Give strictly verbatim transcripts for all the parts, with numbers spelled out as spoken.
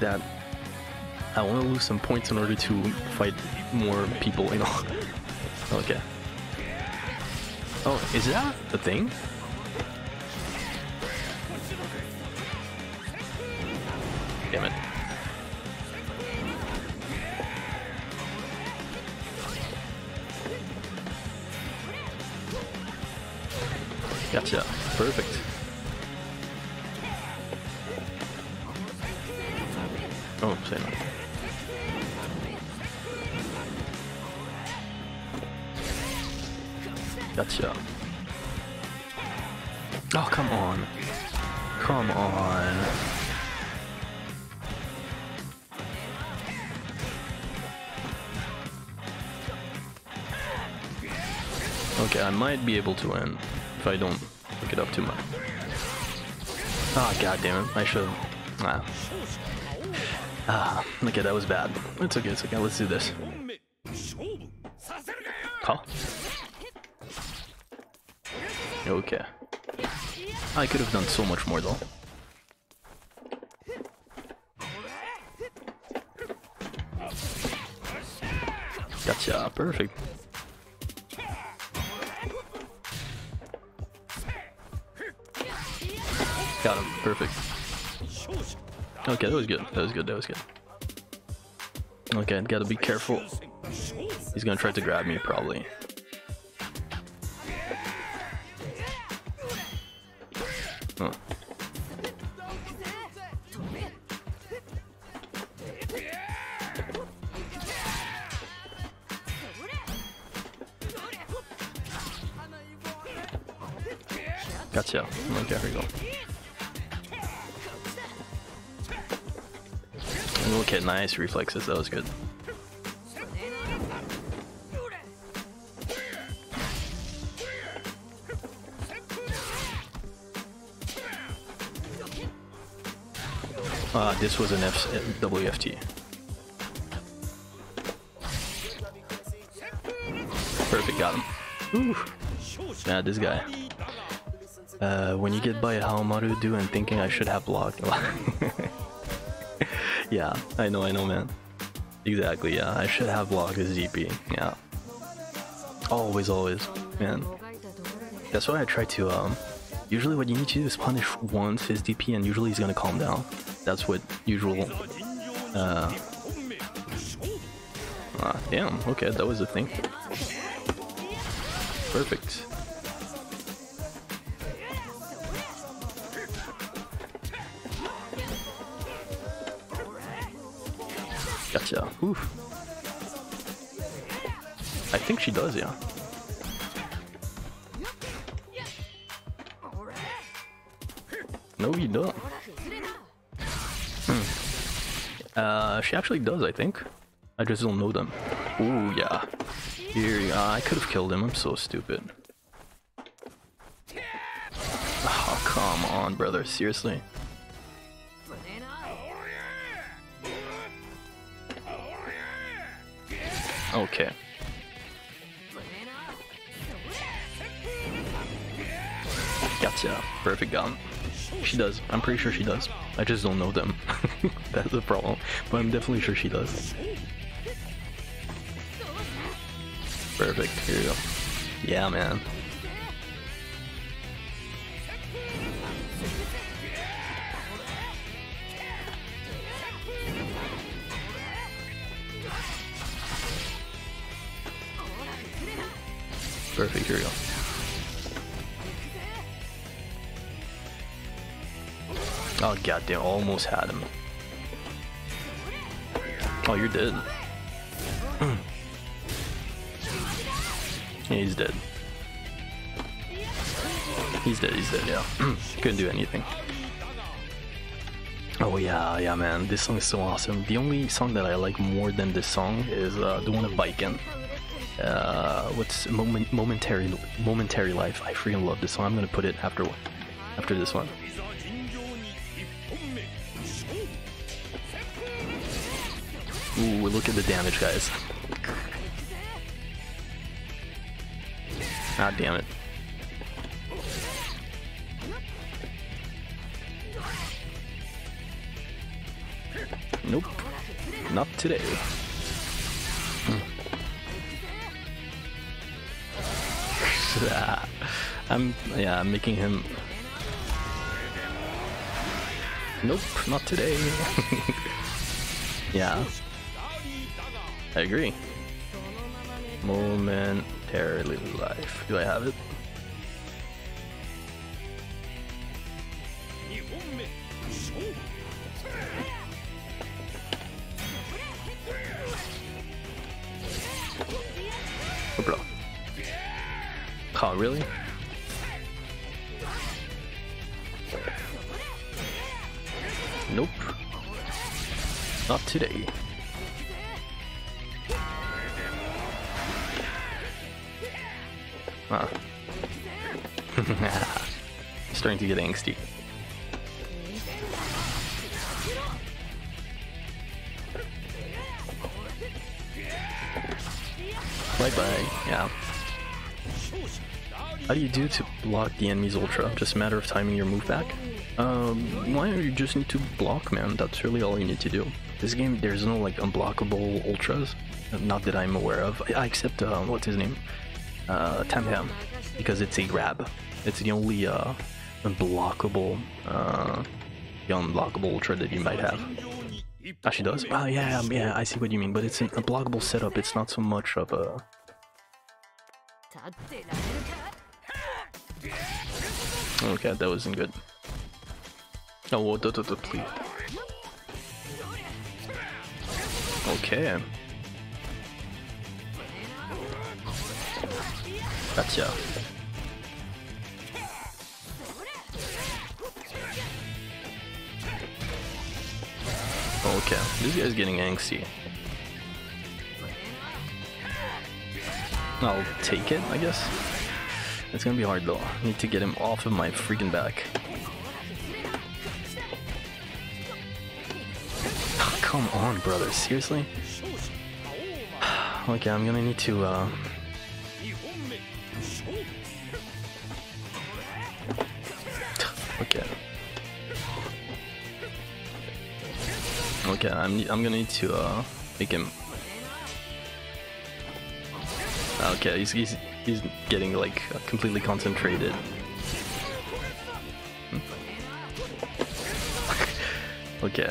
that I want to lose some points in order to fight more people and all. Okay. Oh, is that a thing? Damn it. Gotcha. Perfect. Oh, say no. Gotcha. Oh, come on. Come on. Okay, I might be able to win if I don't pick it up too much. Ah, oh, goddammit. I should have. Nah. Ah, okay, that was bad. It's okay, it's okay. Let's do this. Oh. Okay. I could have done so much more, though. Gotcha. Perfect. Got him. Perfect. Okay, that was good. That was good. That was good. Okay, gotta be careful. He's gonna try to grab me, probably. Huh. Gotcha. Okay, here we go. Okay, nice reflexes. That was good. Ah, uh, this was an F W F T. Perfect, got him. Ooh. Yeah, this guy. Uh, when you get by a Haohmaru, do and thinking I should have blocked. Yeah, I know, I know, man. Exactly, yeah, I should have blocked his D P. Yeah. Always, always, man. That's why I try to, um... usually what you need to do is punish once his D P, and usually he's gonna calm down. That's what usual, uh... Ah, damn, okay, that was the thing. Perfect. Gotcha, oof. I think she does, yeah. No, you don't. Uh, she actually does, I think. I just don't know them. Ooh, yeah. Here, uh, I could have killed him. I'm so stupid. Oh, come on, brother. Seriously. Okay. Gotcha. Perfect gun. She does. I'm pretty sure she does. I just don't know them. That's the problem. But I'm definitely sure she does. Perfect. Here we go. Yeah, man. Perfect. Here we go. Oh god damn, almost had him. Oh, you're dead. He's dead. He's dead, he's dead, yeah. Couldn't do anything. Oh yeah, yeah man, this song is so awesome. The only song that I like more than this song is uh, the one of Biken. Uh, what's moment, momentary, momentary life. I freaking love this song. I'm gonna put it after one, after this one. Ooh, look at the damage, guys. Ah, damn it. Nope. Not today. I'm, yeah, I'm making him... Nope, not today. Yeah. I agree. Momentarily life. Do I have it? Oopla. Oh, really? Nope. Not today. Ah. Starting to get angsty. Bye bye. Yeah. How do you do to block the enemy's ultra? Just a matter of timing your move back? Um, why don't you just need to block, man? That's really all you need to do. This game, there's no like unblockable ultras. Not that I'm aware of. I accept, uh, what's his name? Uh, Tam Tam. Because it's a grab. It's the only, uh, unblockable, uh, the unblockable ultra that you might have. Ah, she does? Oh, yeah, yeah, I see what you mean. But it's an unblockable setup. It's not so much of a... Okay, that wasn't good. Oh, whoa, da, da, da, please. Okay. Gotcha. Okay, this guy's getting angsty. I'll take it, I guess. It's gonna be hard though. I need to get him off of my freaking back. Oh, come on, brother. Seriously? Okay, I'm gonna need to, uh... Okay. Okay, I'm, I'm gonna need to, uh, make him... Okay, he's, he's, he's getting, like, completely concentrated. Okay.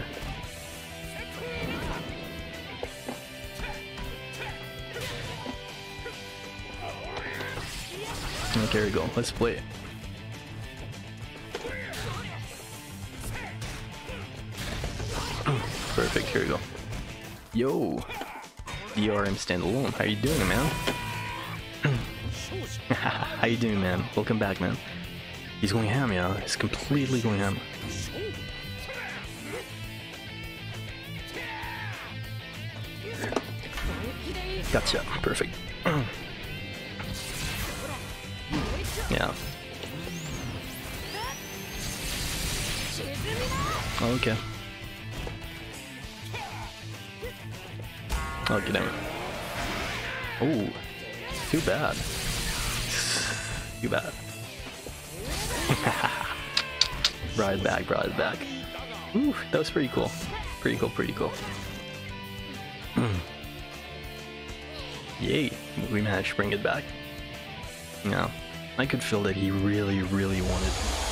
Okay, here we go. Let's play it. Perfect, here we go. Yo! D R M standalone, how you doing, man? How you doing, man? Welcome back, man. He's going ham, yeah. He's completely going ham. Gotcha. Perfect. Yeah. Okay. Okay, damn it. Oh. Too bad. Too bad. Brought it back, brought it back. Ooh, that was pretty cool. Pretty cool, pretty cool. Yay, we managed to bring it back. Yeah, I could feel that he really, really wanted